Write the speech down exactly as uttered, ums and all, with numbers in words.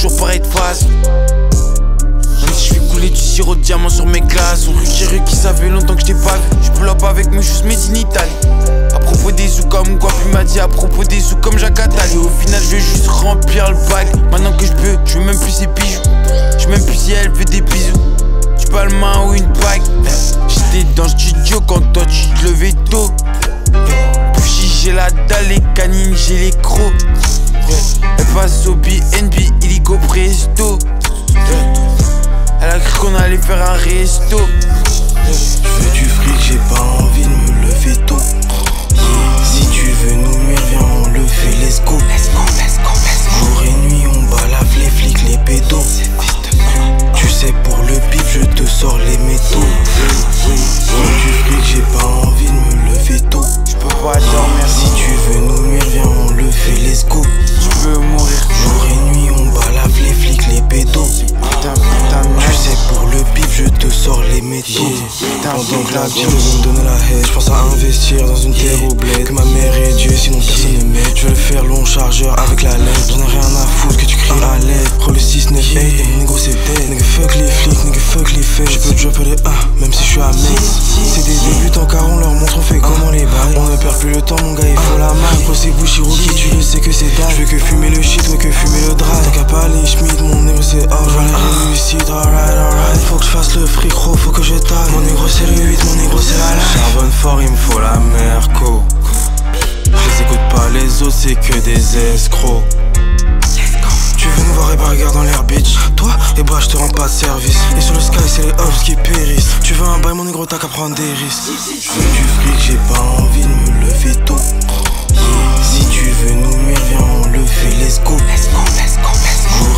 toujours pareil de face. Même si je fais couler du sirop de diamant sur mes glaces. On rue qui savait longtemps que je t'ai pas vu. Je pull up avec mes choses made in Italie. À propos des sous comme quoi puis m'a dit à propos des sous comme Jacques Attal. Et au final je vais juste remplir le bac. Maintenant que je peux, je veux même plus ses bijoux. Je veux même plus si elle veut des bisous. Tu pas le main ou une bague. J'étais dans le studio quand toi tu te levais tôt. J'ai la dalle, les canines, j'ai les crocs. F A S O B, N B, illico presto. Elle a cru qu'on allait faire un resto. Je veux du fric, j'ai pas envie de me lever tôt. Si tu veux nous nuire, viens on le fait, let's go. Jour et nuit, on balave les flics, les pédos. Tu sais pour le pif, je te sors les métaux. Je veux du fric, j'ai pas envie de me lever tôt. Si tu veux nous nuire, viens on le fait, let's go. Je veux mourir jour et nuit, on balave les flics, les pédos. Putain, putain, tu sais pour le pif, je te sors les métaux. Pendant que la vie me donne la haine, je pense à investir dans une terre au bled. Que ma mère est Dieu, sinon personne ne m'aide. Je veux le faire long chargeur avec la lettre. J'en ai rien à foutre que tu cries à l'aide. Prends le six neuf huit et négro c'est dead. Nigga fuck les flics, nigga fuck les faits. Je peux dropper les un, même si je suis à Metz. C'est des débutants car on leur montre on fait comment les balles. On ne perd plus le temps mon gars, il faut la main. Pour ces bouches Hiroki, tu le sais que c'est dalle. Je veux que fumer le shit, mais que fumer le drap. T'as qu'à pas les Schmidt, mon négro c'est hors. J'vois les réussites, alright, alright. Faut que je fasse le fric, gros, faut que je taille. Mon négro c'est le huit, mon négro c'est la life. Charbonne fort, il me faut la merco. Je les écoute pas les autres, c'est que des escrocs. Tu veux nous voir et pas regarde dans l'air bitch. Toi, et bah je te rends pas de service. Et sur le sky c'est les hops qui périssent. Tu veux un bail mon négro, t'as qu'à prendre des risques. Je veux du fric, j'ai pas envie de me lever tôt. Si tu veux nous nuire, viens on le fait, let's go. Let's go, let's go, let's go.